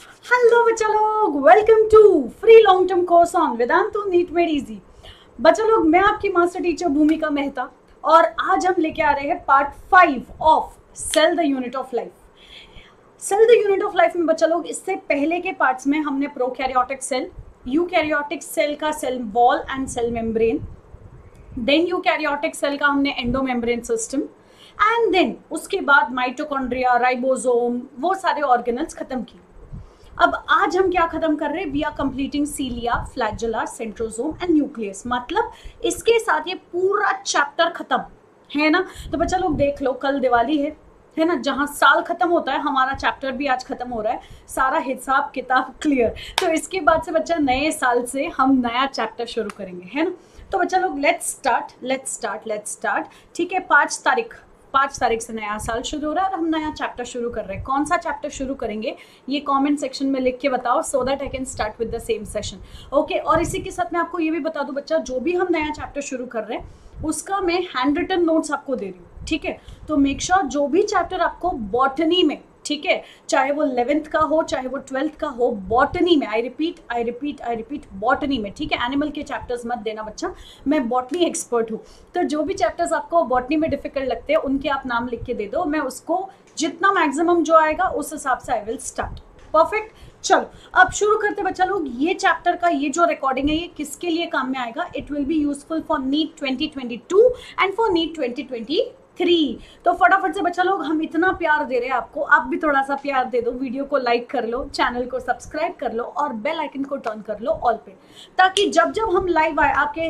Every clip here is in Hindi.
हेलो बच्चा लोग, welcome to free long term course on Vedantu NEET made easy. बच्चा लोग, मैं आपकी मास्टर टीचर भूमिका मेहता और आज हम लेके आ रहे हैं part 5 of cell the unit of life. Cell the unit of life में बच्चा लोग, इससे पहले के पार्ट्स में हमने प्रोकैरियोटिक सेल, यूकैरियोटिक सेल का cell wall and cell membrane, then eukaryotic cell का हमने एंडोमेम्ब्रेन सिस्टम एंड देन उसके बाद माइटोकॉन्ड्रिया, राइबोसोम, वो सारे ऑर्गेनल्स खत्म किए। अब आज हम क्या खत्म कर रहे हैं? We are completing cilia, flagella, centrosome and nucleus. मतलब इसके साथ ये पूरा चैप्टर खत्म है ना। तो बच्चा लोग देख लो, कल दिवाली है ना, जहाँ साल खत्म होता है हमारा चैप्टर भी आज खत्म हो रहा है, सारा हिसाब किताब क्लियर। तो इसके बाद से बच्चा नए साल से हम नया चैप्टर शुरू करेंगे, है ना। तो बच्चा लोग लेट्स स्टार्ट। ठीक है, 5 तारीख से नया साल शुरू हो रहा है और हम नया चैप्टर शुरू कर रहे हैं। कौन सा चैप्टर शुरू करेंगे ये कमेंट सेक्शन में लिख के बताओ, so that I can start with the same session. Okay, और इसी के साथ मैं आपको ये भी बता दूं बच्चा, जो भी हम नया चैप्टर शुरू कर रहे हैं उसका मैं हैंड रिटन नोट्स आपको दे रही हूँ। ठीक है, तो मेक श्योर जो भी चैप्टर आपको बॉटनी में, ठीक है, चाहे वो 11th का हो चाहे वो 12th का हो, बॉटनी में, आई रिपीट बॉटनी में, ठीक है, एनिमल के चैप्टर्स मत देना बच्चा, मैं बॉटनी एक्सपर्ट हूँ। तो जो भी चैप्टर्स आपको बॉटनी में डिफिकल्ट लगते हैं उनके आप नाम लिख के दे दो, मैं उसको जितना मैक्सिमम जो आएगा उस हिसाब से आई विल स्टार्ट। परफेक्ट, चलो अब शुरू करते बच्चा लोग। ये चैप्टर का ये जो रिकॉर्डिंग है ये किसके लिए काम में आएगा? It will be useful for NEET 2022 and for NEET 2023। तो फटाफट से बच्चा लोग, हम इतना प्यार दे रहे हैं आपको, आप भी थोड़ा सा प्यार दे दो, वीडियो को लाइक कर लो, चैनल को सब्सक्राइब कर लो और बेल आइकन को टर्न कर लो ऑल पे, ताकि जब जब हम लाइव आए आपके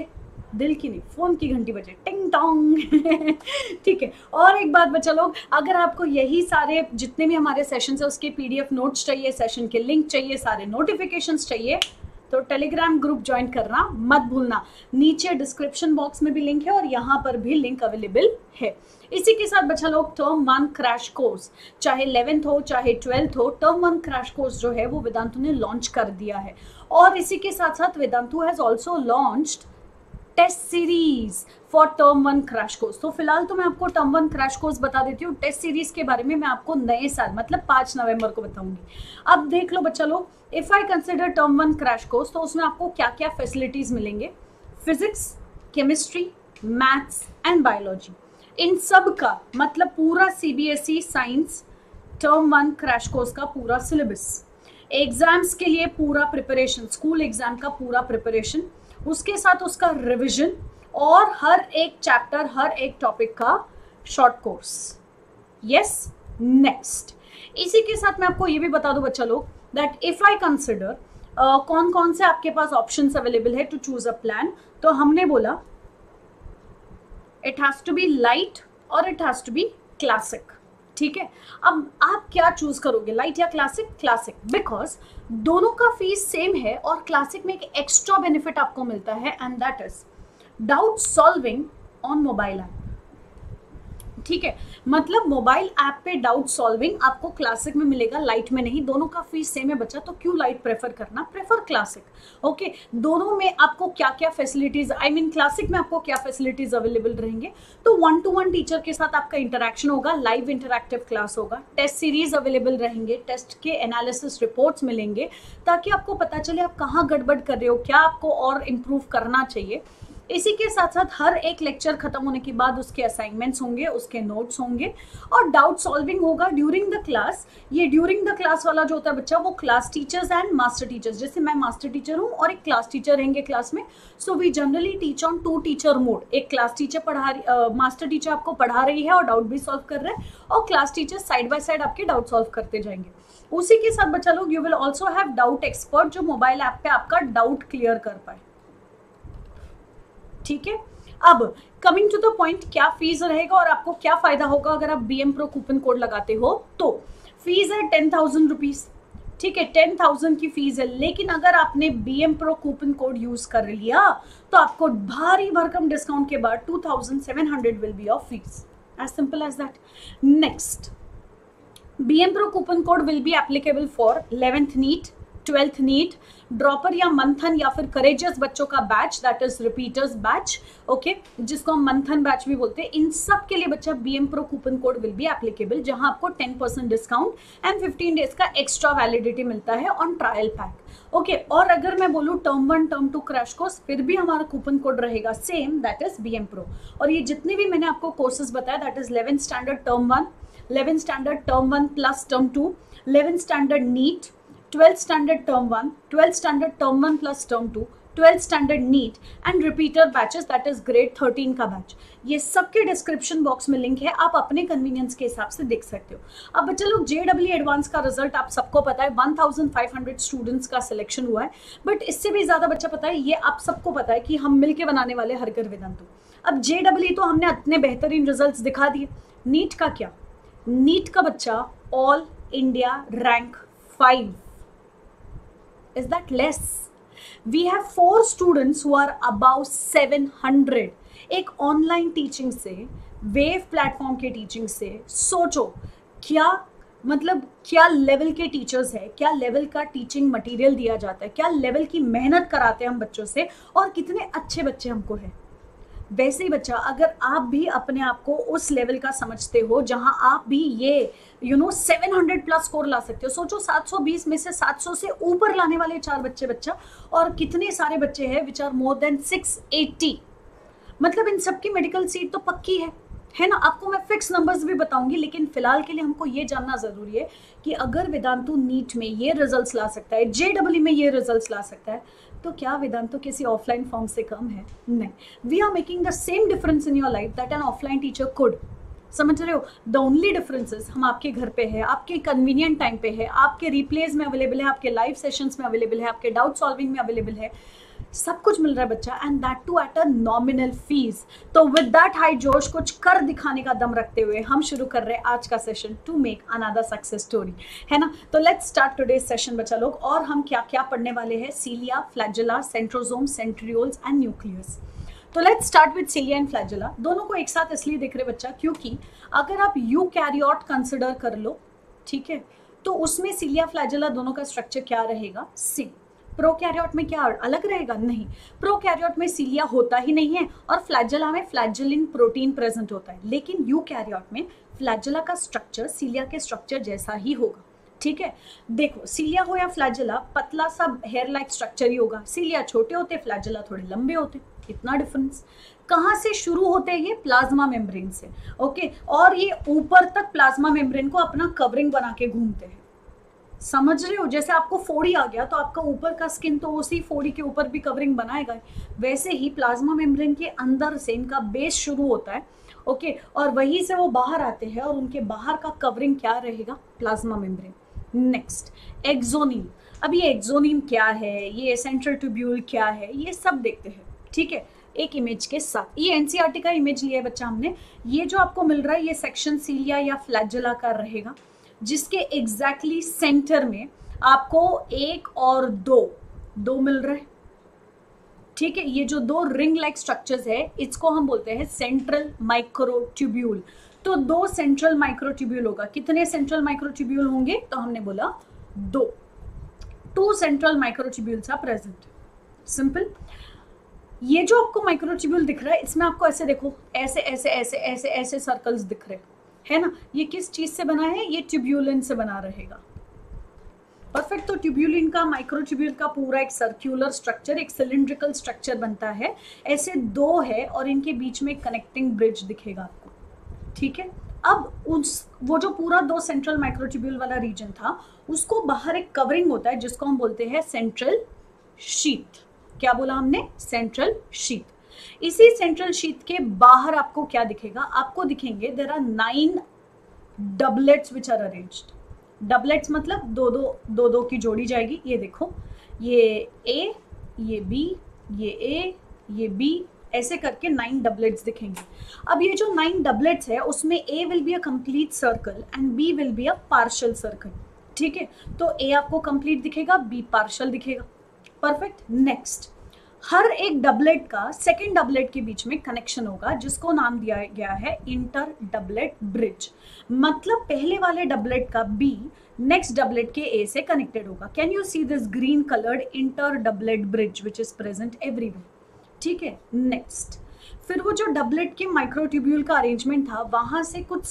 दिल की नहीं फोन की घंटी बजे, टिंग टोंग। ठीक है, और एक बात बच्चा लोग, अगर आपको यही सारे जितने भी हमारे सेशन है उसके पीडीएफ नोट्स चाहिए, सेशन के लिंक चाहिए, सारे नोटिफिकेशंस चाहिए, तो टेलीग्राम ग्रुप ज्वाइन करना मत भूलना। नीचे डिस्क्रिप्शन बॉक्स में भी लिंक है और यहाँ पर भी लिंक अवेलेबल है। इसी के साथ बच्चा लोग टर्म 1 क्रैश कोर्स, चाहे 11th हो चाहे 12th हो, टर्म 1 क्रैश कोर्स जो है वो वेदांतु ने लॉन्च कर दिया है। और इसी के साथ साथ Vedantu has also launched test series for term 1 crash course. तो फिलहाल तो मैं आपको टर्म 1 क्रैश कोर्स बता देती हूँ, टेस्ट सीरीज के बारे में मैं आपको नए साल मतलब 5 नवंबर को बताऊंगी। अब देख लो बच्चा लोग, if I consider term 1 crash course तो उसमें आपको क्या क्या फैसिलिटीज मिलेंगे? Physics, chemistry, maths and biology, इन सब का मतलब पूरा CBSE science term 1 crash course का पूरा सिलेबस, एग्जाम्स के लिए पूरा प्रिपरेशन, स्कूल एग्जाम का पूरा प्रिपरेशन, उसके साथ उसका रिवीजन और हर एक चैप्टर हर एक टॉपिक का शॉर्ट कोर्स। यस, नेक्स्ट इसी के साथ मैं आपको ये भी बता दूं बच्चा लोग दैट इफ आई कंसिडर कौन कौन से आपके पास ऑप्शंस अवेलेबल है टू चूज अ प्लान, तो हमने बोला it has to be light और it has to be classic. ठीक है, अब आप क्या चूज करोगे, लाइट या क्लासिक? क्लासिक, बिकॉज दोनों का फीस सेम है और क्लासिक में एक एक्स्ट्रा बेनिफिट आपको मिलता है and that is doubt solving on mobile app. ठीक है, मतलब मोबाइल ऐप पे डाउट सॉल्विंग आपको क्लासिक में मिलेगा, लाइट में नहीं। दोनों का फीस सेम है बच्चा, तो क्यों लाइट प्रेफर करना, प्रेफर क्लासिक। ओके, दोनों में आपको क्या क्या फैसिलिटीज, आई मीन क्लासिक में आपको क्या फैसिलिटीज अवेलेबल रहेंगे? तो 1-to-1 टीचर के साथ आपका इंटरेक्शन होगा, लाइव इंटरेक्टिव क्लास होगा, टेस्ट सीरीज अवेलेबल रहेंगे, टेस्ट के एनालिसिस रिपोर्ट्स मिलेंगे ताकि आपको पता चले आप कहाँ गड़बड़ कर रहे हो, क्या आपको और इम्प्रूव करना चाहिए। इसी के साथ साथ हर एक लेक्चर खत्म होने के बाद उसके असाइनमेंट्स होंगे, उसके नोट्स होंगे और डाउट सॉल्विंग होगा ड्यूरिंग द क्लास। ये ड्यूरिंग द क्लास वाला जो होता है बच्चा, वो class teachers and master teachers, जैसे मैं मास्टर टीचर हूँ और एक क्लास टीचर रहेंगे क्लास में, so we generally teach on 2 teacher mode. एक क्लास टीचर मास्टर टीचर आपको पढ़ा रही है और डाउट भी सॉल्व कर रहे हैं और class teacher side by side आपके डाउट सॉल्व करते जाएंगे। उसी के साथ बच्चा लोग you will also have doubt expert, जो मोबाइल ऐप पे आपका डाउट क्लियर कर पाए। ठीक है, अब कमिंग टू द पॉइंट, क्या फीस रहेगा और आपको क्या फायदा होगा अगर आप BM प्रो कूपन कोड लगाते हो? तो फीस है 10,000 रुपीज। ठीक है, 10,000 की फीस है, लेकिन अगर आपने BM pro coupon code use कर लिया तो आपको भारी भरकम डिस्काउंट के बाद 2,700 will be your fees, as simple as that. Next, BM pro coupon code will be applicable for 11th NEET, 12th NEET, dropper या मंथन या फिर करेजियस बच्चों का batch, that is repeaters batch, okay, जिसको हम मंथन बैच भी बोलते हैं, इन सब के लिए बच्चा BM pro coupon code will be applicable, जहां आपको 10% डिस्काउंट एंड 15 डेज का एक्स्ट्रा वैलिडिटी मिलता है ऑन ट्रायल पैक, ओके। और अगर मैं बोलूँ टर्म 1 टर्म 2 क्रैश कोर्स, फिर भी हमारा कूपन कोड रहेगा same, that is BM pro. और ये जितने भी मैंने आपको कोर्सेज बताया, that is 11th standard term 1, 11th standard term 1 plus term 2, 11th standard NEET, 12th standard term 1, 12th standard term 1 plus term 2, 12th standard NEET and repeater batches, that is grade 13 का बैच। ये सबके डिस्क्रिप्शन बॉक्स में लिंक है, आप अपने कन्वीनियंस के हिसाब से देख सकते हो। अब बच्चे लोग JEE एडवांस का रिजल्ट आप सबको पता है 1500 स्टूडेंट्स का सिलेक्शन हुआ है, बट इससे भी ज़्यादा बच्चा पता है, ये आप सबको पता है कि हम मिलके बनाने वाले हरकर वेदांतु। अब JEE तो हमने अपने बेहतरीन रिजल्ट दिखा दिए, नीट का क्या? नीट का बच्चा all India rank 5, is that less? We have 4 students who are above 700. एक ऑनलाइन टीचिंग से, वेव प्लेटफॉर्म के टीचिंग से, सोचो क्या मतलब, क्या लेवल के टीचर्स है, क्या लेवल का टीचिंग मटेरियल दिया जाता है, क्या लेवल की मेहनत कराते हैं हम बच्चों से, और कितने अच्छे बच्चे हमको हैं। वैसे ही बच्चा अगर आप भी अपने आप को उस लेवल का समझते हो जहां आप भी ये 700 प्लस स्कोर ला सकते हो, सोचो 720 में से 700 से ऊपर लाने वाले 4 बच्चे बच्चा, और कितने सारे बच्चे हैं विच आर मोर देन 680, मतलब इन सबकी मेडिकल सीट तो पक्की है ना। आपको मैं फिक्स नंबर्स भी बताऊंगी, लेकिन फिलहाल के लिए हमको ये जानना ज़रूरी है कि अगर वेदांतु नीट में ये रिजल्ट ला सकता है, JEE में ये रिजल्ट ला सकता है, तो क्या वेदांतु किसी ऑफलाइन फॉर्म से कम है? नहीं, we are making the same difference in your life that an offline teacher could, समझ रहे हो? द ओनली डिफरेंसेस हम आपके घर पे है, आपके कन्वीनियंट टाइम पे है, आपके रिप्लेज में अवेलेबल है, आपके लाइव सेशंस में अवेलेबल है, आपके डाउट सॉल्विंग में अवेलेबल है, सब कुछ मिल रहा है बच्चा, and that too at a nominal fees. तो विद दैट हाई जोश, कुछ कर दिखाने का दम रखते हुए हम शुरू कर रहे हैं आज का session, to make another success story, है ना। तो लेट्स स्टार्ट टुडे सेशन बच्चा लोग। और हम क्या क्या पढ़ने वाले हैं? Cilia, flagella, centrosome, centrioles and nucleus. तो let's start with cilia and flagella. दोनों को एक साथ इसलिए देख रहे बच्चा क्योंकि अगर आप यूकैरियोट कंसिडर कर लो, ठीक है, तो उसमें सीलिया फ्लैजेला दोनों का स्ट्रक्चर क्या रहेगा? सेम। प्रोकैरियोट में क्या अलग रहेगा? नहीं, प्रोकैरियोट में सीलिया होता ही नहीं है और फ्लैजेला में फ्लैजेलिन प्रोटीन प्रेजेंट होता है, लेकिन यूकैरियोट में फ्लैजेला का स्ट्रक्चर सीलिया के स्ट्रक्चर जैसा ही होगा, ठीक है। देखो, सीलिया हो या फ्लैजेला, पतला सा हेयर लाइक स्ट्रक्चर ही होगा, सीलिया छोटे होते, फ्लैजेला थोड़े लंबे होते, इतना डिफरेंस। कहाँ से शुरू होते हैं? ये प्लाज्मा मेम्ब्रेन से, ओके, और ये ऊपर तक प्लाज्मा मेम्ब्रेन को अपना कवरिंग बना के घूमते हैं, समझ रहे हो? जैसे आपको फोड़ी आ गया तो आपका ऊपर का स्किन तो उसी फोड़ी के ऊपर भी कवरिंग बनाएगा, वैसे ही प्लाज्मा मेम्ब्रेन के अंदर से इनका बेस शुरू होता है, ओके, और वहीं से वो बाहर आते हैं, और उनके बाहर का कवरिंग क्या रहेगा? Plasma membrane. Next, axoneme. अब ये एक्सोनील क्या है, ये सेंट्रल ट्यूब्यूल क्या है, ये सब देखते हैं, ठीक है, एक इमेज के साथ। ये NCERT का इमेज लिया है बच्चा हमने। ये जो आपको मिल रहा है ये सेक्शन सीलिया या फ्लैजेला का रहेगा, जिसके एग्जैक्टली सेंटर में आपको 1 और 2 मिल रहे हैं, ठीक है। ये जो 2 रिंग लाइक स्ट्रक्चर्स है इसको हम बोलते हैं सेंट्रल माइक्रोट्यूब्यूल। तो 2 सेंट्रल माइक्रोट्यूब्यूल होगा। कितने सेंट्रल माइक्रोट्यूब्यूल होंगे? तो हमने बोला 2 central microtubules are present. Simple. ये जो आपको माइक्रोट्यूब्यूल दिख रहा है इसमें आपको ऐसे देखो, ऐसे ऐसे ऐसे ऐसे ऐसे सर्कल्स दिख रहे हैं, है ना। ये किस चीज से बना है? ये ट्यूब्यूलिन से बना रहेगा, परफेक्ट। तो ट्यूब्यूलिन का, माइक्रोट्यूब्यूल का पूरा एक सर्क्यूलर स्ट्रक्चर, एक सिलिंड्रिकल स्ट्रक्चर बनता है। ऐसे 2 है और इनके बीच में कनेक्टिंग ब्रिज दिखेगा आपको, ठीक है। अब वो जो पूरा 2 सेंट्रल माइक्रोट्यूब्यूल वाला रीजन था उसको बाहर एक कवरिंग होता है जिसको हम बोलते हैं सेंट्रल शीट। क्या बोला हमने? Central sheath. इसी सेंट्रल शीट के बाहर आपको क्या दिखेगा? आपको दिखेंगे there are 9 doublets which are arranged. Doublets मतलब दो की जोड़ी जाएगी। ये देखो, ये ए, ये बी, ये ए, ये बी, ऐसे करके 9 डबलेट्स दिखेंगे। अब ये जो 9 डबलेट्स है उसमें A will be a complete circle and B will be a partial circle, ठीक है। तो ए आपको कंप्लीट दिखेगा, बी पार्शियल दिखेगा, परफेक्ट। नेक्स्ट, हर एक डबलेट का सेकेंड डबलेट के बीच में कनेक्शन होगा, जिसको नाम दिया गया है इंटर डबलेट ब्रिज। मतलब पहले वाले डबलेट का बी नेक्स्ट डबलेट के ए से कनेक्टेड होगा। Can you see this green coloured inter doublet bridge which is present everywhere. ठीक है, नेक्स्ट फिर वो जो डबलेट के माइक्रोट्यूब्यूल का अरेंजमेंट था, वहाँ से कुछ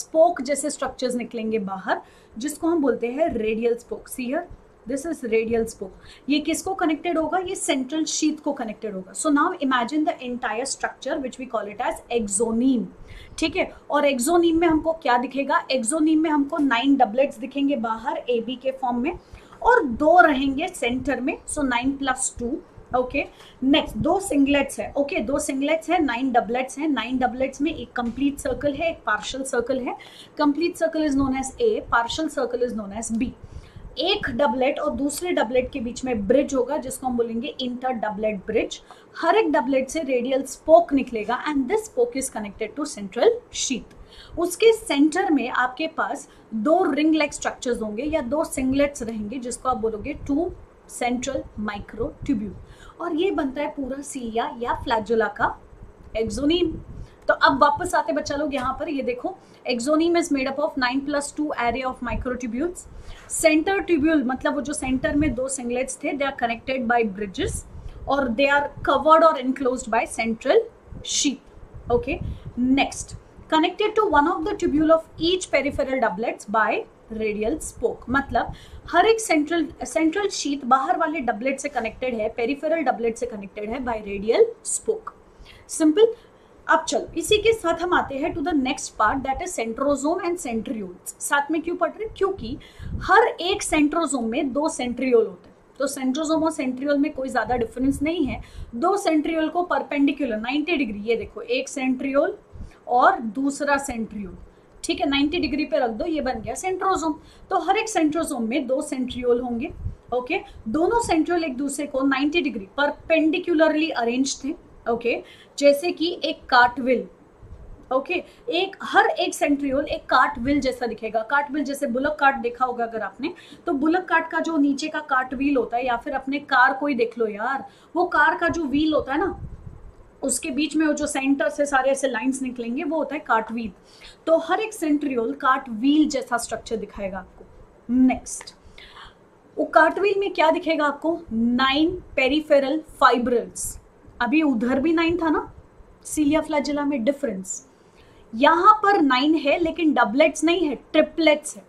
स्पोक जैसे स्ट्रक्चर्स निकलेंगे बाहर, जिसको हम बोलते हैं radial spoke. See here this is radial spoke. ये किसको कनेक्टेड होगा? ये सेंट्रल शीथ को कनेक्टेड होगा। So now imagine the entire structure which we call it as axoneme. ठीक है, और एक्सोनीम में हमको क्या दिखेगा? एक्सोनीम में हमको 9 डबलेट्स दिखेंगे बाहर ए बी के फॉर्म में, और 2 रहेंगे सेंटर में। सो 9 + 2। ओके, नेक्स्ट 2 सिंगलेट्स है। ओके, 2 सिंगलेट्स है, 9 डबलेट्स हैं। 9 डबलेट्स में एक कंप्लीट सर्कल है, एक पार्शियल सर्कल है। Complete circle is known as A, partial circle is known as B. एक डबलेट और दूसरे डबलेट के बीच में ब्रिज होगा, जिसको हम बोलेंगे इंटर डबलेट ब्रिज। हर एक डबलेट से रेडियल स्पोक निकलेगा and this spoke is connected to central sheath. उसके सेंटर में आपके पास 2 रिंग लाइक स्ट्रक्चर्स होंगे या 2 सिंगलेट्स रहेंगे, जिसको आप बोलोगे 2 सेंट्रल माइक्रोट्यूब्यूल, और ये बनता है पूरा सीलिया या फ्लैजुला का एक्सोनीम। तो अब वापस आते बच्चा लोग यहाँ पर, ये देखो axoneme is made up of 9 + 2 array of microtubules. Centre tubule मतलब वो जो सेंटर में 2 सिंगलेट्स थे, they are connected by bridges और दे आर कवर्ड और enclosed by central sheath. Okay, next connected to one of the tubule of each peripheral doublets by radial spoke. मतलब हर एक सेंट्रल शीथ बाहर वाले डबलेट से कनेक्टेड है, पेरिफेरल डबलेट से कनेक्टेड है बाय रेडियल स्पोक। सिंपल। अब चलो इसी के साथ हम आते हैं to the next part, that is centrosome and centrioles. साथ में क्यों पढ़ रहे? क्योंकि हर एक सेंट्रोसोम में 2 सेंट्रियोल होते हैं। तो सेंट्रोसोम और सेंट्रियोल में कोई ज्यादा डिफरेंस नहीं है। 2 सेंट्रियोल को परपेंडिकुलर 90 डिग्री, ये देखो एक सेंट्रियोल और दूसरा सेंट्रियोल, ठीक है, 90 डिग्री पे रख दो, ये बन गया सेंट्रोसोम। तो हर एक सेंट्रोसोम में 2 सेंट्रियोल होंगे। ओके, दोनों सेंट्रियोल एक दूसरे को 90 डिग्री परपेंडिकुलरली अरेंज थे। ओके, जैसे कि एक कार्टविल। ओके, एक हर एक सेंट्रियोल एक कार्टविल जैसा दिखेगा। कार्टविल जैसे बुलक कार्ट देखा होगा अगर आपने, तो बुलक कार्ट का जो नीचे का कार्ट व्हील होता है, या फिर अपने कार को ही देख लो यार, वो कार का जो व्हील होता है ना, उसके बीच में वो जो सेंटर से सारे ऐसे लाइंस निकलेंगे, वो होता है कार्ट व्हील। तो हर एक सेंट्रियोल कार्ट व्हील जैसा स्ट्रक्चर दिखाएगा आपको। नेक्स्ट, वो कार्ट व्हील में क्या दिखेगा आपको? 9 पेरिफेरल फाइब्रिल्स। अभी उधर भी 9 था ना सीलिया फ्लैजेला में, डिफरेंस यहां पर 9 है, लेकिन डबलेट्स नहीं है, ट्रिपलेट्स है।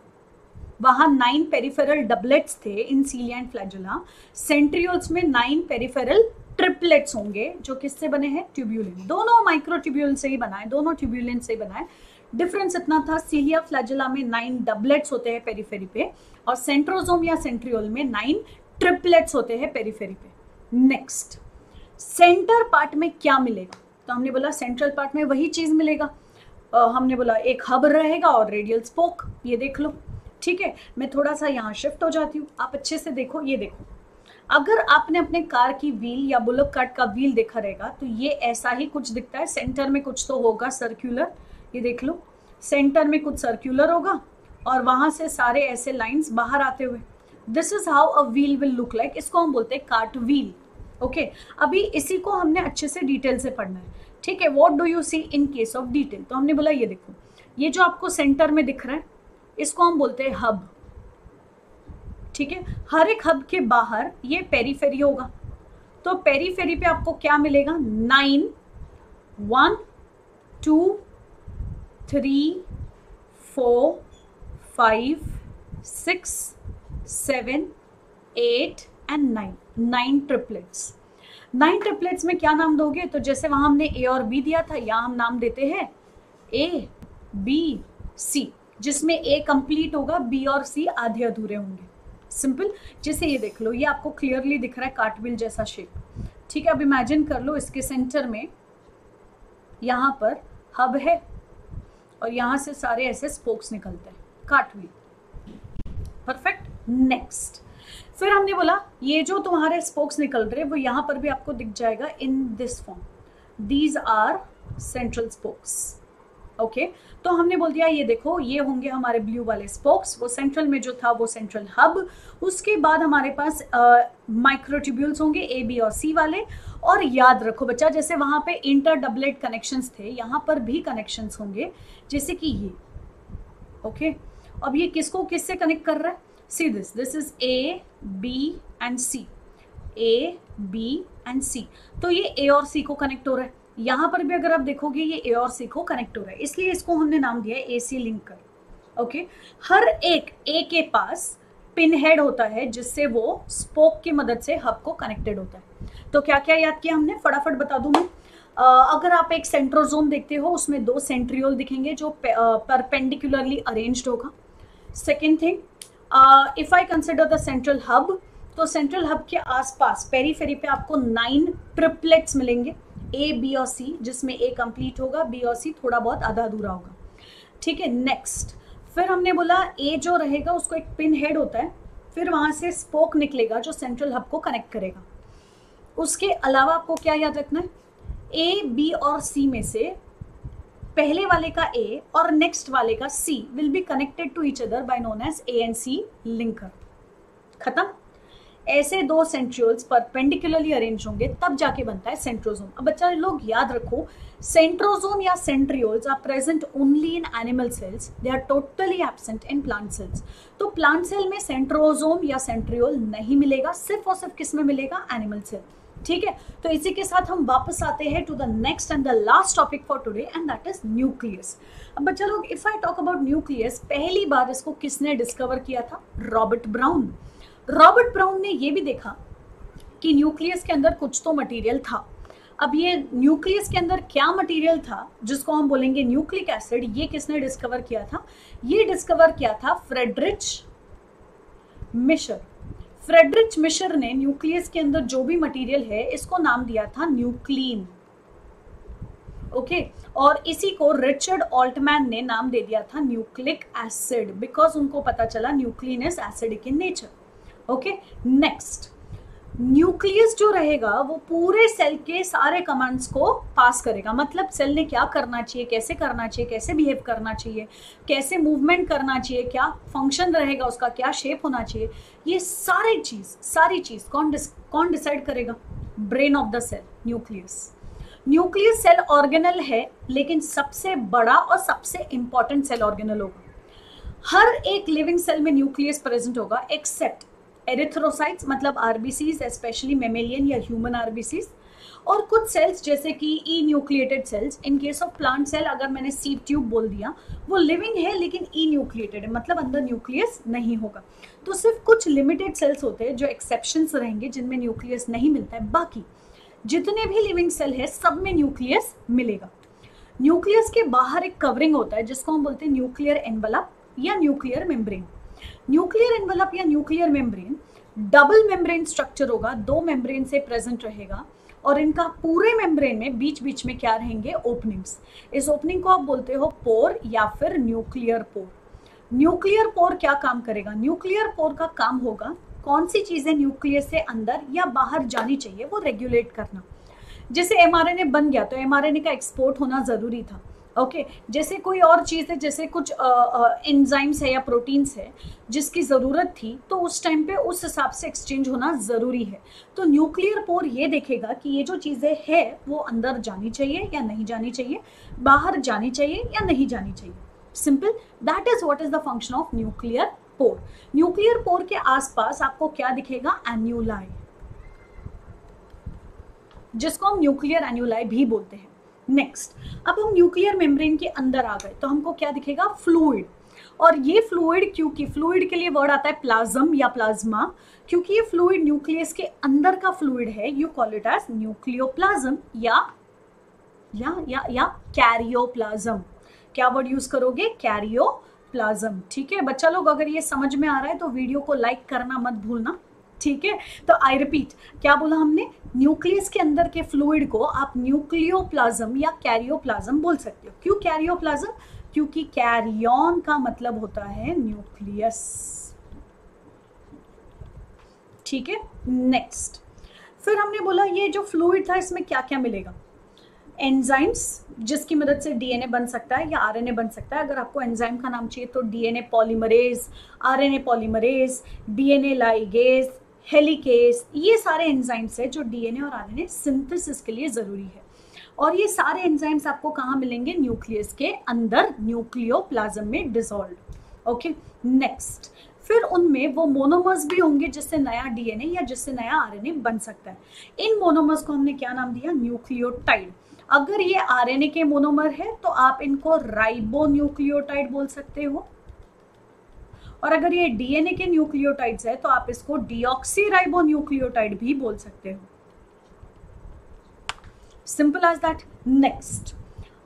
वहां 9 पेरिफेरल डबलेट्स थे in cilia and flagella, centrioles में 9 पेरिफेरल ट्रिपलेट्स होंगे, जो किससे बने हैं? ट्यूब्यूलिन। दोनों माइक्रोट्यूब्यूल से ही बनाए, दोनों ट्यूब्यूलिन से ही बनाए। डिफरेंस इतना था, सीलिया फ्लैजेला में 9 डबलेट्स होते हैं पेरीफेरी पे, और सेंट्रोसोम या सेंट्रियोल में 9 ट्रिपलेट्स होते हैं पेरीफेरी पे। नेक्स्ट, सेंटर पार्ट में क्या मिलेगा? तो हमने बोला सेंट्रल पार्ट में वही चीज मिलेगा। हमने बोला एक हब रहेगा और रेडियल स्पोक, ये देख लो। ठीक है, मैं थोड़ा सा यहाँ शिफ्ट हो जाती हूँ, आप अच्छे से देखो। ये देखो, अगर आपने अपने कार की व्हील या बुलक कार्ट का व्हील देखा रहेगा, तो ये ऐसा ही कुछ दिखता है। सेंटर में कुछ तो होगा सर्क्यूलर, ये देख लो, सेंटर में कुछ सर्क्यूलर होगा और वहां से सारे ऐसे लाइन्स बाहर आते हुए। This is how a wheel will look like. इसको हम बोलते हैं कार्ट व्हील। ओके, अभी इसी को हमने अच्छे से डिटेल से पढ़ना है। ठीक है, what do you see in case of detail? तो हमने बोला ये देखो, ये जो आपको सेंटर में दिख रहा है, इसको हम बोलते हैं हब। ठीक है, हर एक हब के बाहर ये पेरीफेरी होगा। तो पेरीफेरी पे आपको क्या मिलेगा? 9, 1, 2, 3, 4, 5, 6, 7, 8 and 9, 9 ट्रिपलेट्स। 9 ट्रिपलेट्स में क्या नाम दोगे? तो जैसे वहां हमने ए और बी दिया था, यहाँ हम नाम देते हैं ए बी सी, जिसमें ए कंप्लीट होगा, बी और सी आधे अधूरे होंगे। सिंपल। जैसे ये देख लो, ये आपको क्लियरली दिख रहा है कार्टव्हील जैसा शेप। ठीक है, अब इमेजिन कर लो इसके सेंटर में यहाँ पर हब है और यहाँ से सारे ऐसे स्पोक्स निकलते हैं, कार्टव्हील। परफेक्ट। नेक्स्ट, फिर हमने बोला ये जो तुम्हारे स्पोक्स निकल रहे, वो यहाँ पर भी आपको दिख जाएगा in this form. These are central spokes. Okay, तो हमने बोल दिया ये देखो ये होंगे हमारे ब्लू वाले स्पोक्स, वो सेंट्रल में जो था वो सेंट्रल हब, उसके बाद हमारे पास माइक्रोट्यूब्यूल्स होंगे ए बी और सी वाले। और याद रखो बच्चा, जैसे वहाँ पे इंटर डबलेट कनेक्शंस थे, यहाँ पर भी कनेक्शंस होंगे जैसे कि ये ओके अब ये किसको किससे कनेक्ट कर रहा है, see this is A B and C, A B and C, तो ये ए और सी को कनेक्ट हो रहा है। यहाँ पर भी अगर आप देखोगे ये ए और सी को कनेक्ट हो रहा है, इसलिए इसको हमने नाम दिया है ए सी लिंकर। ओके, हर एक ए के पास पिन हेड होता है जिससे वो स्पोक की मदद से हब को कनेक्टेड होता है। तो क्या क्या याद किया हमने, फटाफट बता दूं मैं। अगर आप एक सेंट्रोजोम देखते हो उसमें दो सेंट्रियोल दिखेंगे जो परपेंडिकुलरली अरेंज्ड होगा। Second thing, if I consider the central hub, तो सेंट्रल हब के आसपास पेरीफेरी पे आपको 9 ट्रिपलेट्स मिलेंगे, ए बी और सी, जिसमें ए कंप्लीट होगा, बी और सी थोड़ा बहुत आधा अधूरा होगा। ठीक है, नेक्स्ट फिर हमने बोला ए जो रहेगा उसको एक पिन हेड होता है, फिर वहाँ से स्पोक निकलेगा जो सेंट्रल हब को कनेक्ट करेगा। उसके अलावा आपको क्या याद रखना है, ए बी और सी में से पहले वाले का ए और नेक्स्ट वाले का C will be connected to each other by known as A and C linker. खत्म। ऐसे दो सेंट्रियोल्स परपेंडिकुलरली अरेंज होंगे तब जाके बनता है सेंट्रोजोम। अब बच्चा लोग याद रखो, सेंट्रोजोम या centrioles are present only in animal cells, they are totally absent in plant cells. तो प्लांट सेल में सेंट्रोजोम या सेंट्रियोल नहीं मिलेगा, सिर्फ और सिर्फ किस में मिलेगा, एनिमल सेल। ठीक है, तो इसी के साथ हम वापस आते हैं to the next and the last topic for today and that is nucleus. अब बच्चा लोग, if I talk about nucleus, पहली बार इसको किसने डिस्कवर किया था, रॉबर्ट ब्राउन। रॉबर्ट ब्राउन ने ये भी देखा कि न्यूक्लियस के अंदर कुछ तो मटेरियल था। अब ये न्यूक्लियस के अंदर क्या मटेरियल था जिसको हम बोलेंगे न्यूक्लिक एसिड, ये किसने डिस्कवर किया था, ये डिस्कवर किया था फ्रेडरिच मिशर। फ्रेडरिच मिशर ने न्यूक्लियस के अंदर जो भी मटेरियल है इसको नाम दिया था न्यूक्लीन। ओके और इसी को रिचर्ड ऑल्टमैन ने नाम दे दिया था न्यूक्लिक एसिड, बिकॉज उनको पता चला nuclein is acidic in nature. Okay next, nucleus जो रहेगा वो पूरे सेल के सारे कमांड्स को पास करेगा, मतलब सेल ने क्या करना चाहिए, कैसे करना चाहिए, कैसे बिहेव करना चाहिए, कैसे मूवमेंट करना चाहिए, क्या फंक्शन रहेगा उसका, क्या शेप होना चाहिए, ये सारी चीज़ कौन डिसाइड करेगा, brain of the cell, nucleus. Nucleus cell organelle है लेकिन सबसे बड़ा और सबसे इम्पॉर्टेंट सेल ऑर्गेनल होगा। हर एक लिविंग सेल में न्यूक्लियस प्रेजेंट होगा एक्सेप्ट एरिथ्रोसाइट्स, मतलब आरबीसीज, स्पेशली मेमेलियन या ह्यूमन आरबीसीज, और कुछ सेल्स जैसे कि enucleated cells. In case of plant cell अगर मैंने सीड ट्यूब बोल दिया, वो लिविंग है लेकिन ई न्यूक्लिएटेड है, मतलब अंदर न्यूक्लियस नहीं होगा। तो सिर्फ कुछ लिमिटेड सेल्स होते हैं जो एक्सेप्शंस रहेंगे जिनमें न्यूक्लियस नहीं मिलता है, बाकी जितने भी लिविंग सेल है सब में न्यूक्लियस मिलेगा। न्यूक्लियस के बाहर एक कवरिंग होता है जिसको हम बोलते हैं न्यूक्लियर एनवलप या न्यूक्लियर मेम्ब्रेन। न्यूक्लियर एनवलप या nuclear membrane double membrane structure होगा, दो मेम्ब्रेन से प्रेजेंट रहेगा और इनका पूरे मेम्ब्रेन में बीच बीच में क्या रहेंगे, ओपनिंग्स। इस ओपनिंग को आप बोलते हो पोर या फिर न्यूक्लियर पोर। न्यूक्लियर पोर क्या काम करेगा, न्यूक्लियर पोर का काम होगा कौन सी चीजें न्यूक्लियस से अंदर या बाहर जानी चाहिए वो रेगुलेट करना। जैसे mRNA बन गया तो mRNA का एक्सपोर्ट होना जरूरी था। ओके जैसे कोई और चीज़ है, जैसे कुछ एंजाइम्स है या प्रोटीन्स है जिसकी ज़रूरत थी, तो उस टाइम पे उस हिसाब से एक्सचेंज होना ज़रूरी है। तो न्यूक्लियर पोर ये देखेगा कि ये जो चीज़ें हैं वो अंदर जानी चाहिए या नहीं जानी चाहिए, बाहर जानी चाहिए या नहीं जानी चाहिए। Simple, that is what is the function of nuclear pore. Nuclear pore के आसपास आपको क्या दिखेगा, एन्यूलाई, जिसको हम न्यूक्लियर एन्यूलाई भी बोलते हैं। नेक्स्ट, अब हम न्यूक्लियर मेम्ब्रेन के अंदर आ गए तो हमको क्या दिखेगा, फ्लूइड। और ये फ्लूइड, क्योंकि फ्लूइड के लिए वर्ड आता है प्लाज्म या प्लाज्मा, क्योंकि ये फ्लूइड न्यूक्लियस के अंदर का फ्लूइड है, you call it as nucleoplasm या कैरियोप्लाज्म। क्या वर्ड यूज करोगे, कैरियोप्लाज्म। ठीक है बच्चा लोग, अगर ये समझ में आ रहा है तो वीडियो को लाइक करना मत भूलना। ठीक है, तो आई रिपीट, क्या बोला हमने, न्यूक्लियस के अंदर के फ्लूइड को आप न्यूक्लियोप्लाज्म या कैरियोप्लाज्म बोल सकते हो। क्यों कैरियोप्लाज्म, क्योंकि कैरियन का मतलब होता है न्यूक्लियस। ठीक है, नेक्स्ट फिर हमने बोला ये जो फ्लूइड था इसमें क्या क्या मिलेगा। एंजाइम्स जिसकी मदद से डीएनए बन सकता है या आरएनए बन सकता है। अगर आपको एंजाइम का नाम चाहिए तो DNA polymerase, RNA polymerase, DNA ligase, helicase, ये सारे एंजाइम्स हैं जो डीएनए और आरएनए सिंथेसिस के लिए ज़रूरी है। और ये सारे एंजाइम्स आपको कहाँ मिलेंगे? न्यूक्लियस के अंदर, न्यूक्लियोप्लाज्म में डिसॉल्व। ओके, नेक्स्ट फिर उनमें वो मोनोमर्स भी होंगे जिससे नया डीएनए या जिससे नया आरएनए बन सकता है। इन मोनोमर्स को हमने क्या नाम दिया? न्यूक्लियोटाइड। अगर ये आरएनए के मोनोमर है तो आप इनको राइबो न्यूक्लियोटाइड बोल सकते हो, और अगर ये डीएनए के न्यूक्लियोटाइड्स है तो आप इसको डीऑक्सी राइबो न्यूक्लियोटाइड भी बोल सकते हो। Simple as that. नेक्स्ट,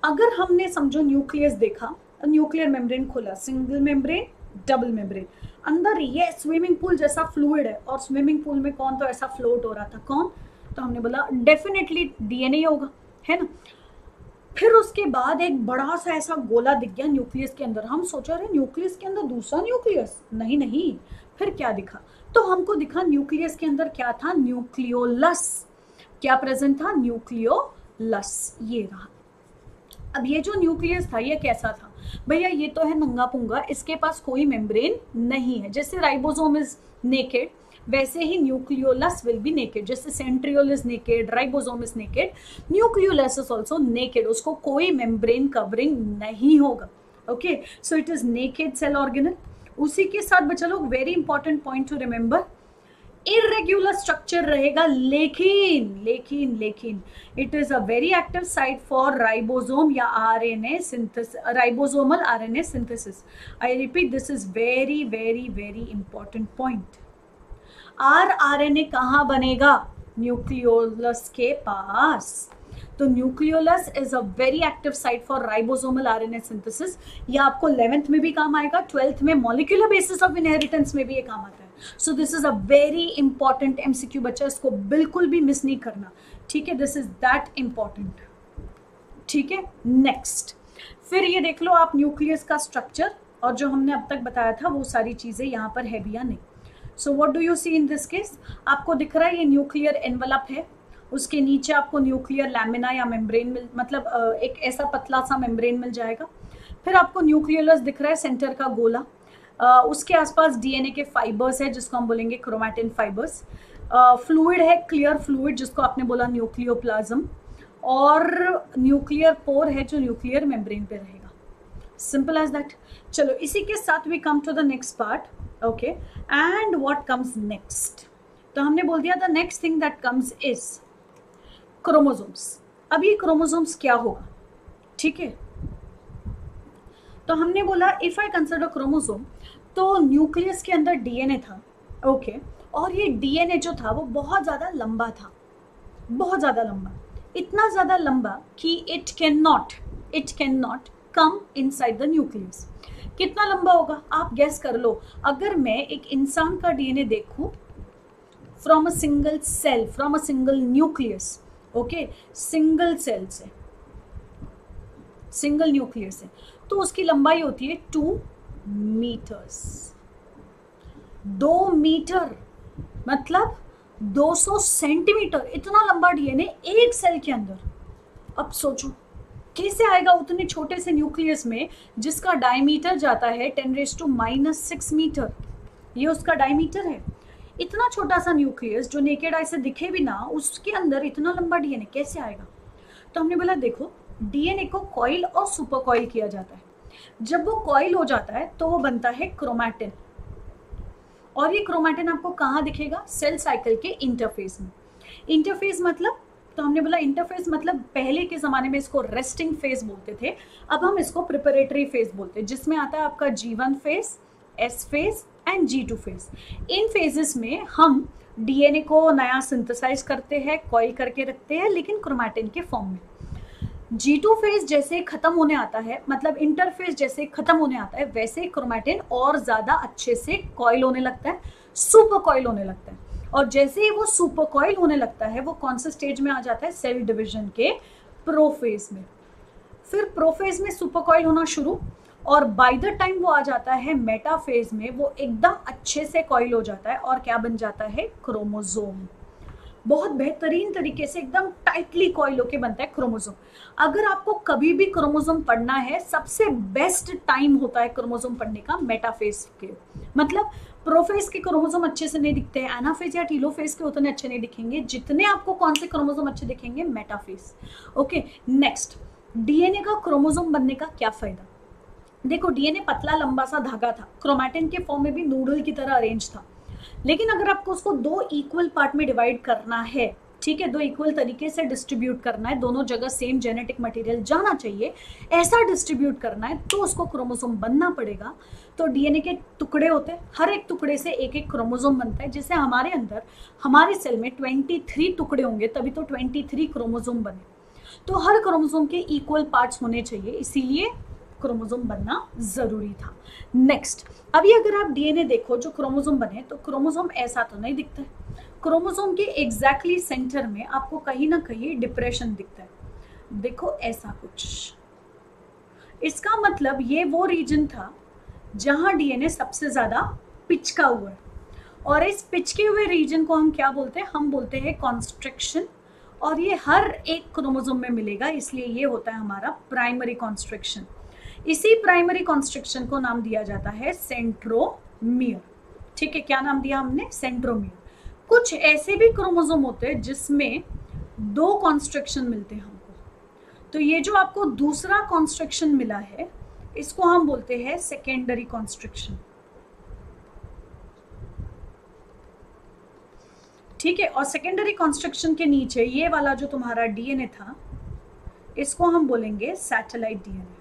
अगर हमने समझो न्यूक्लियस देखा, न्यूक्लियर मेम्ब्रेन खोला, सिंगल मेम्ब्रेन, डबल मेम्ब्रेन, अंदर ये स्विमिंग पूल जैसा फ्लूइड है और स्विमिंग पूल में कौन तो ऐसा फ्लोट हो रहा था, कौन? तो हमने बोला डेफिनेटली डीएनए होगा, है ना। फिर उसके बाद एक बड़ा सा ऐसा गोला दिख गया न्यूक्लियस के अंदर। हम सोचा रहे न्यूक्लियस के अंदर दूसरा न्यूक्लियस, नहीं। फिर क्या दिखा? तो हमको दिखा न्यूक्लियस के अंदर क्या था? न्यूक्लियोलस। क्या प्रेजेंट था? न्यूक्लियोलस। ये रहा। अब ये जो न्यूक्लियस था ये कैसा था? भैया ये तो है नंगा पुंगा, इसके पास कोई मेम्ब्रेन नहीं है। जैसे राइबोसोम इज नेकेड, वैसे ही न्यूक्लियोलस विल बी नेकेड। जैसे centriole is naked, ribosome is naked, nucleolus is also naked. उसको कोई मेम्ब्रेन कवरिंग नहीं होगा। Okay, so it is naked cell organelle. उसी के साथ बच्चा लोग very important point to remember, irregular structure रहेगा, लेकिन it is a very active site for ribosome या RNA synthesis, ribosomal RNA synthesis. I repeat, this is very very very important point. RNA कहाँ बनेगा? न्यूक्लियोलस के पास। तो nucleolus is a very active site for ribosomal RNA synthesis. यह आपको 11th में भी काम आएगा, 12th में मॉलिक्यूलर बेसिस ऑफ इनहेरिटेंस में भी ये काम आता है। So this is a very important MCQ बच्चा, इसको बिल्कुल भी मिस नहीं करना, ठीक है? दिस इज दैट इंपॉर्टेंट, ठीक है? नेक्स्ट फिर ये देख लो आप न्यूक्लियस का स्ट्रक्चर, और जो हमने अब तक बताया था वो सारी चीजें यहाँ पर है भी या नहीं। So what do you see in this case? आपको दिख रहा है ये न्यूक्लियर एनवलप है, उसके नीचे आपको न्यूक्लियर लैमिना या मेम्ब्रेन मिल, मतलब एक ऐसा पतला सा मेम्ब्रेन मिल जाएगा। फिर आपको न्यूक्लियोलस दिख रहा है, सेंटर का गोला, उसके आसपास डीएनए के फाइबर्स है जिसको हम बोलेंगे क्रोमैटिन फाइबर्स, फ्लूइड है, क्लियर फ्लूइड जिसको आपने बोला न्यूक्लियोप्लाज्म, और न्यूक्लियर पोर है जो न्यूक्लियर मेम्ब्रेन पे रहेगा। Simple as that. चलो इसी के साथ we come to the next part. Okay, and what comes next? तो हमने बोल दिया the next thing that comes is chromosomes. अब ये क्रोमोसोम्स क्या होगा, ठीक है? तो हमने बोला इफ आई कंसिडर क्रोमोसोम, तो न्यूक्लियस के अंदर डीएनए था, ओके और ये डीएनए जो था वो बहुत ज़्यादा लंबा था, बहुत ज़्यादा लंबा, इतना ज़्यादा लंबा कि it can not come inside the nucleus. कितना लंबा होगा आप गैस कर लो। अगर मैं एक इंसान का डीएनए देखूं from a single cell, from a single nucleus, okay single cell से, सिंगल न्यूक्लियस से, तो उसकी लंबाई होती है 2 मीटर्स, 2 मीटर मतलब 200 सेंटीमीटर। इतना लंबा डीएनए एक सेल के अंदर। अब सोचो कैसे आएगा उतने छोटे से न्यूक्लियस में जिसका डायमीटर जाता है 10⁻⁻⁶ मीटर, ये उसका डायमीटर है। इतना छोटा सा न्यूक्लियस जो नेकेड आई से दिखे भी ना, उसके अंदर इतना लंबा डीएनए कैसे आएगा? तो हमने बोला देखो, डीएनए को कॉइल और सुपर कॉइल किया जाता है। जब वो कॉइल हो जाता है तो वो बनता है क्रोमैटिन, और ये क्रोमैटिन आपको कहाँ दिखेगा? सेल साइकिल के इंटरफेस में। इंटरफेस मतलब, तो हमने बोला इंटरफेस मतलब पहले के ज़माने में इसको रेस्टिंग फेज बोलते थे, अब हम इसको प्रिपरेटरी फेज बोलते हैं, जिसमें आता है आपका G1 phase, S phase and G2 phase. इन फेजेस में हम डीएनए को नया सिंथेसाइज करते हैं, कॉइल करके रखते हैं, लेकिन क्रोमैटिन के फॉर्म में। G2 फेज जैसे खत्म होने आता है, मतलब इंटरफेज जैसे खत्म होने आता है, वैसे क्रोमैटिन और ज़्यादा अच्छे से कॉइल होने लगता है, सुपर कॉइल होने लगता है, और जैसे ही वो सुपर कॉइल होने लगता है वो कौन से स्टेज में आ जाता है? सेल डिवीजन के प्रोफेज में। फिर प्रोफेज में सुपर कॉइल होना शुरू, और बाय द टाइम वो आ जाता है मेटाफेज में, वो एकदम अच्छे से कॉइल हो जाता है और क्या बन जाता है? क्रोमोसोम। बहुत बेहतरीन तरीके से एकदम टाइटली कॉइल होके बनता है क्रोमोसोम। अगर आपको कभी भी क्रोमोसोम पढ़ना है, सबसे बेस्ट टाइम होता है क्रोमोसोम पढ़ने का मेटाफेज के, मतलब प्रोफेज के क्रोमोसोम अच्छे से नहीं दिखते हैं, एनाफेज या टीलोफेज के उतने अच्छे नहीं दिखेंगे, जितने आपको कौन से क्रोमोसोम अच्छे दिखेंगे, मेटाफेज। ओके, नेक्स्ट, डीएनए का क्रोमोसोम बनने का क्या फायदा? देखो, डीएनए पतला लंबा सा धागा था, क्रोमैटिन के फॉर्म में भी नूडल की तरह अरेंज था, लेकिन अगर आपको उसको दो इक्वल पार्ट में डिवाइड करना है, ठीक है, दो इक्वल तरीके से डिस्ट्रीब्यूट करना है, दोनों जगह सेम जेनेटिक मटेरियल जाना चाहिए, ऐसा डिस्ट्रीब्यूट करना है, तो उसको क्रोमोसोम बनना पड़ेगा। तो डीएनए के टुकड़े होते हैं, हर एक टुकड़े से एक एक क्रोमोसोम बनता है, जिससे हमारे अंदर, हमारे सेल में 23 टुकड़े होंगे, तभी तो 23 क्रोमोसोम बने। तो हर क्रोमोसोम के इक्वल पार्ट्स होने चाहिए, इसीलिए क्रोमोसोम बनना जरूरी था। नेक्स्ट, अभी अगर आप डीएनए देखो जो क्रोमोसोम बने, तो क्रोमोसोम ऐसा तो नहीं दिखता है, क्रोमोसोम के एग्जैक्टली सेंटर में आपको कहीं ना कहीं डिप्रेशन दिखता है, देखो ऐसा कुछ। इसका मतलब ये वो रीजन था जहां डीएनए सबसे ज्यादा पिचका हुआ है, और इस पिचके हुए रीजन को हम क्या बोलते हैं, हम बोलते हैं कॉन्स्ट्रिक्शन, और ये हर एक क्रोमोसोम में मिलेगा, इसलिए ये होता है हमारा प्राइमरी कॉन्स्ट्रिक्शन। इसी प्राइमरी कॉन्स्ट्रिक्शन को नाम दिया जाता है सेंट्रोमियर, ठीक है, क्या नाम दिया हमने, सेंट्रोमियर। कुछ ऐसे भी क्रोमोसोम होते हैं जिसमें दो कॉन्स्ट्रिक्शन मिलते हैं हमको, तो ये जो आपको दूसरा कॉन्स्ट्रिक्शन मिला है, इसको हम बोलते हैं सेकेंडरी कॉन्स्ट्रिक्शन, ठीक है। और सेकेंडरी कॉन्स्ट्रक्शन के नीचे ये वाला जो तुम्हारा डीएनए था, इसको हम बोलेंगे सैटेलाइट डीएनए।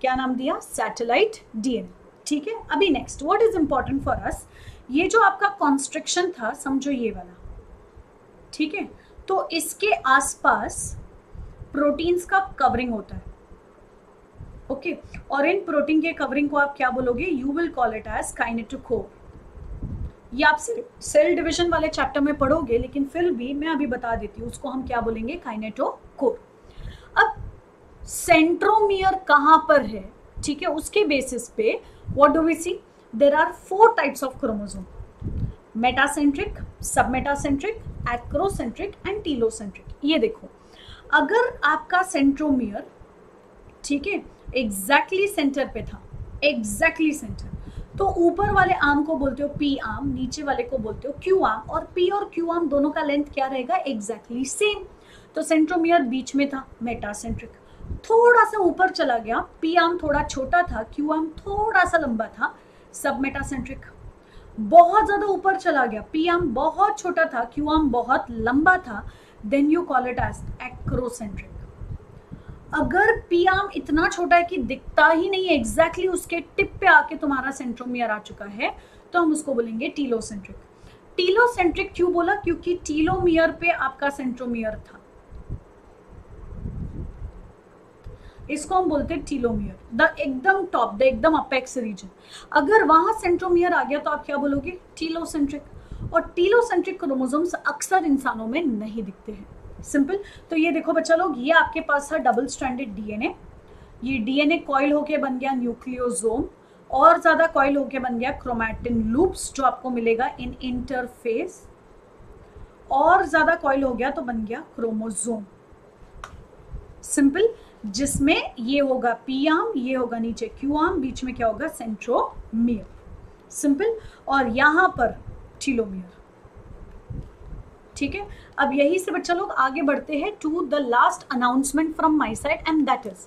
क्या नाम दिया, सैटेलाइट डीएनए, ठीक है। अभी next, what is important for us, ये जो आपका कॉन्स्ट्रक्शन था, समझो ये वाला, ठीक है, तो इसके आसपास प्रोटीन्स का कवरिंग होता है, ओके, और इन प्रोटीन के कवरिंग को आप क्या बोलोगे, you will call it as kinetochore. ये आप सेल डिवीजन वाले चैप्टर में पढ़ोगे, लेकिन फिर भी मैं अभी बता देती हूँ, उसको हम क्या बोलेंगे, काइनेटोकोर। अब सेंट्रोमियर कहाँ पर है, ठीक है, उसके बेसिस पे what do we see, there are 4 types of chromosome, metacentric, submetacentric, acrocentric and telocentric. ये देखो, अगर आपका सेंट्रोमियर, ठीक है, एग्जैक्टली सेंटर पे था, एग्जैक्टली सेंटर, तो ऊपर वाले आर्म को बोलते हो पी आर्म, नीचे वाले को बोलते हो क्यू आर्म, और पी और क्यू आर्म दोनों का लेंथ क्या रहेगा, एग्जैक्टली सेम। तो सेंट्रोमियर बीच में था, मेटासेंट्रिक थोड़ा सा ऊपर चला गया, पी आर्म थोड़ा छोटा था, क्यू आर्म थोड़ा सा लंबा था, सब मेटासेंट्रिक बहुत ज़्यादा ऊपर चला गया, पी आर्म बहुत छोटा था, क्यू आर्म बहुत लंबा था, then you call it as acrocentric. अगर पी आर्म इतना छोटा है कि दिखता ही नहीं है, एग्जैक्टली उसके टिप पे आके तुम्हारा सेंट्रोमियर आ चुका है, तो हम उसको बोलेंगे टीलोसेंट्रिक। टीलोसेंट्रिक क्यों बोला, क्योंकि टीलोमियर पे आपका सेंट्रोमियर था, इसको हम बोलते हैं टीलोमियर, द एकदम टॉप, द एकदम अपेक्स रीजन। अगर वहां सेंट्रोमियर आ गया तो आप क्या बोलोगे, टीलोसेंट्रिक। और टीलोसेंट्रिक क्रोमोसोम्स अक्सर इंसानों में नहीं दिखते हैं, सिंपल। तो ये देखो बच्चा लोग, ये आपके पास था डबल स्ट्रैंडेड डीएनए, ये डीएनए कॉइल होके बन गया न्यूक्लियोसोम, और ज़्यादा कॉइल होके बन गया क्रोमैटिन लूप्स, जो आपको मिलेगा इन इंटरफेस, और ज़्यादा कॉइल हो गया तो बन गया क्रोमोसोम, सिंपल, जिसमें ये होगा पी आर्म, ये होगा नीचे क्यू आर्म, बीच में क्या होगा, सेंट्रोमियर, सिंपल, और यहाँ पर टीलोमियर, ठीक है। अब यही से बच्चा लोग आगे बढ़ते हैं to the last announcement from my side, and that is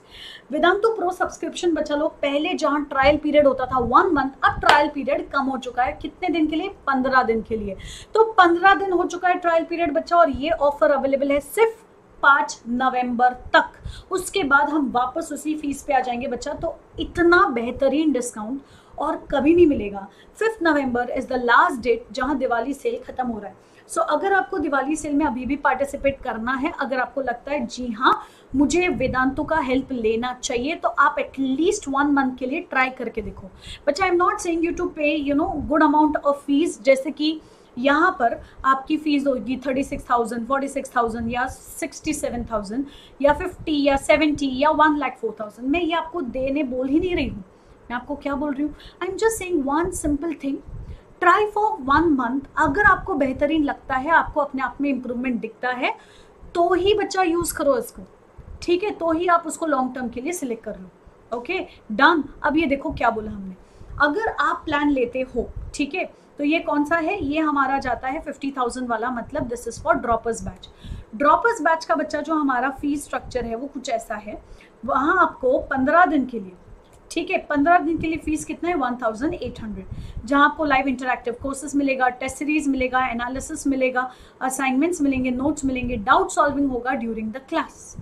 Vedantu pro subscription. बच्चा लोग, पहले जहां ट्रायल पीरियड होता था 1 मंथ, अब ट्रायल पीरियड कम हो चुका है, कितने दिन के लिए, 15 दिन के लिए। तो 15 दिन हो चुका है ट्रायल पीरियड बच्चा, और ये ऑफर अवेलेबल है सिर्फ 5 नवंबर तक, उसके बाद हम वापस उसी फीस पे आ जाएंगे बच्चा। तो इतना बेहतरीन डिस्काउंट और कभी नहीं मिलेगा। 5 November is the last date जहां दिवाली सेल खत्म हो रहा है। सो अगर आपको दिवाली सेल में अभी भी पार्टिसिपेट करना है, अगर आपको लगता है जी हाँ मुझे वेदांतों का हेल्प लेना चाहिए, तो आप एटलीस्ट 1 मंथ के लिए ट्राई करके देखो बच्चा। I am not saying you to pay good amount of fees, जैसे कि यहाँ पर आपकी फीस होगी 36,000, 46,000 या 67,000 या 50 या 70 या 1,04,000। मैं ये आपको देने बोल ही नहीं रही हूँ, मैं आपको क्या बोल रही हूँ, I am just saying one simple thing, try for 1 month, अगर आपको बेहतरीन लगता है, आपको अपने आप में इम्प्रूवमेंट दिखता है तो ही बच्चा यूज़ करो इसको, ठीक है, तो ही आप उसको लॉन्ग टर्म के लिए सिलेक्ट कर लो। Okay done. अब ये देखो क्या बोला हमने, अगर आप प्लान लेते हो, ठीक है, तो ये कौन सा है, ये हमारा जाता है 50,000 वाला, मतलब this is for droppers batch. Droppers batch का बच्चा जो हमारा फीस स्ट्रक्चर है वो कुछ ऐसा है, वहाँ आपको 15 दिन के लिए, ठीक है, 15 दिन के लिए फीस कितना है 1,800, जहाँ आपको लाइव इंटरैक्टिव कोर्सेज मिलेगा, टेस्ट सीरीज मिलेगा, एनालिसिस मिलेगा, असाइनमेंट्स मिलेंगे, नोट्स मिलेंगे, डाउट सॉल्विंग होगा ड्यूरिंग द क्लास।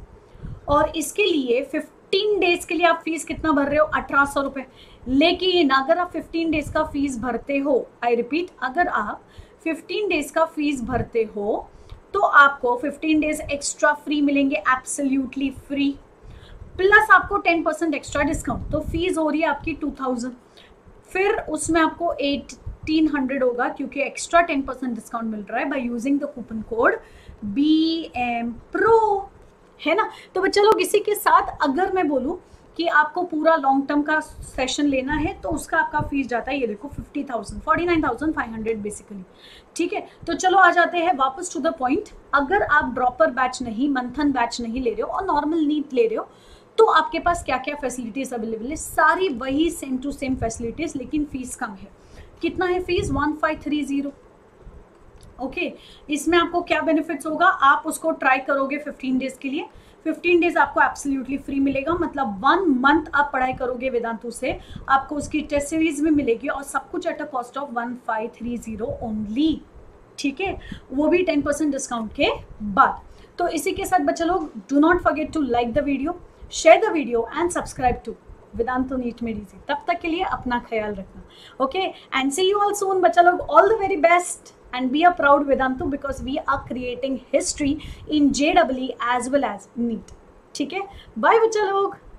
और इसके लिए 15 डेज़ के लिए आप फीस कितना भर रहे हो 1,800 रुपये। लेकिन अगर आप 15 डेज़ का फीस भरते हो, आई रिपीट, अगर आप 15 डेज़ का फीस भरते हो तो आपको 15 डेज़ एक्स्ट्रा फ्री मिलेंगे, एब्सोल्युटली फ्री, प्लस आपको 10% एक्स्ट्रा डिस्काउंट। तो फीस हो रही है आपकी 2,000, फिर उसमें आपको 1,800 होगा क्योंकि एक्स्ट्रा 10% डिस्काउंट मिल रहा है by using the coupon code BMPRO, है ना। तो बच्चे लोग इसी के साथ अगर मैं बोलूँ कि आपको पूरा लॉन्ग टर्म का सेशन लेना है तो उसका आपका फीस जाता है, ये देखो 49,500 बेसिकली, ठीक है। तो चलो आ जाते हैं वापस टू द पॉइंट। अगर आप ड्रॉपर बैच नहीं, मंथन बैच नहीं ले रहे हो और नॉर्मल नीट ले रहे हो तो आपके पास क्या क्या फैसिलिटीज़ अवेलेबल है, सारी वही सेम टू सेम फैसिलिटीज़, लेकिन फीस कम है। कितना है फीस 1,530। ओके, इसमें आपको क्या बेनिफिट्स होगा, आप उसको ट्राई करोगे 15 डेज़ के लिए, 15 डेज़ आपको एब्सोल्युटली फ्री मिलेगा, मतलब 1 मंथ आप पढ़ाई करोगे वेदांतु से, आपको उसकी टेस्ट सीरीज भी मिलेगी और सब कुछ at a cost of 1,530 only, ठीक है, वो भी 10% डिस्काउंट के बाद। तो इसी के साथ बच्चे लोग, do not forget to like the video, share the video and subscribe to Vedantu NEET में डीजी। तब तक के लिए अपना ख्याल रखना, okay, and see you all soon बच्चा लोग, all the very best and we are proud Vedantu because we are creating history in JEE as well as NEET, ठीक है, bye बच्चा लोग।